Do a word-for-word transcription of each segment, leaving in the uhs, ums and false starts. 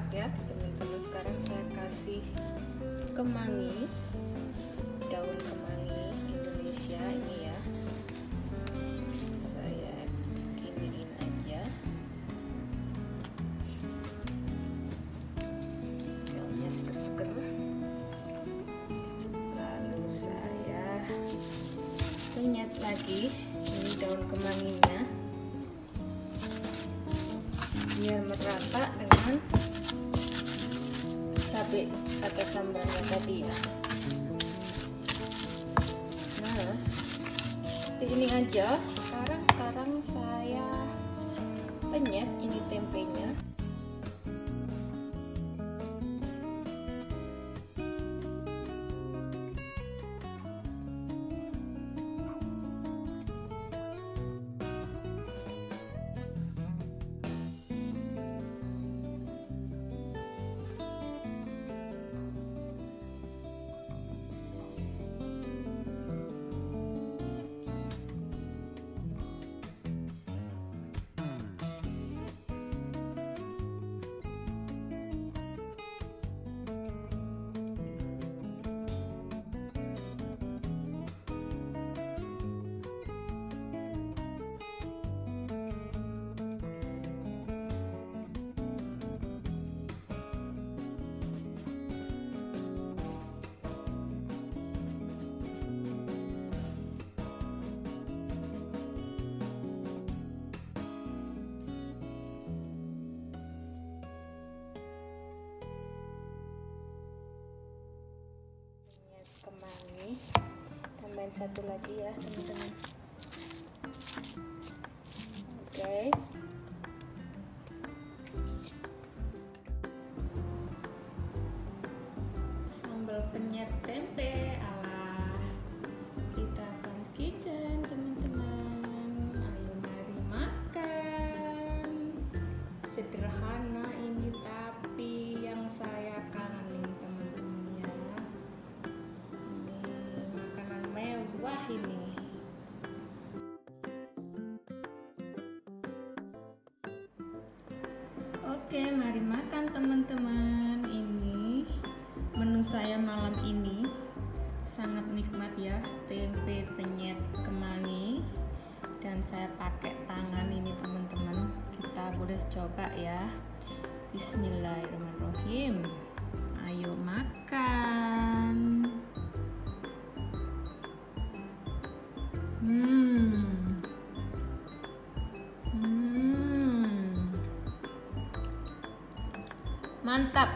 ketupat ya teman-teman. Sekarang saya kasih kemangi, daun kemangi Indonesia ini ya, saya giniin aja daunnya seger-seger, lalu saya penyet lagi ini daun kemanginya biar merata dengan cabai atau sambalnya tadi ya. Nah, seperti ini aja. Sekarang sekarang saya penyet ini tempenya. Kemangi tambahin satu lagi ya teman-teman. Oke, sambal penyet tempe ala kita Fun Kitchen teman-teman. Ayo mari makan, sederhana ini tapi yang saya kangenin teman-teman ya. Wah ini oke, mari makan teman-teman. Ini menu saya malam ini sangat nikmat ya, tempe penyet kemangi, dan saya pakai tangan ini teman-teman. Kita boleh coba ya. Bismillahirrahmanirrahim. Ayo makan. Hmm. Hmm. Mantap.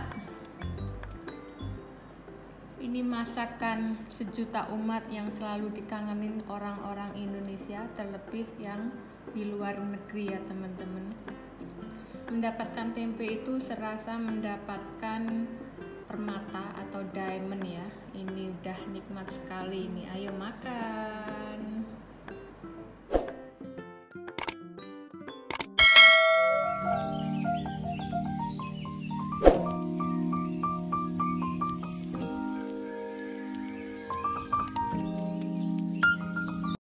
Ini masakan sejuta umat yang selalu dikangenin orang-orang Indonesia, terlebih yang di luar negeri ya teman-teman. Mendapatkan tempe itu serasa mendapatkan permata atau diamond ya. Ini udah nikmat sekali ini. Ayo makan.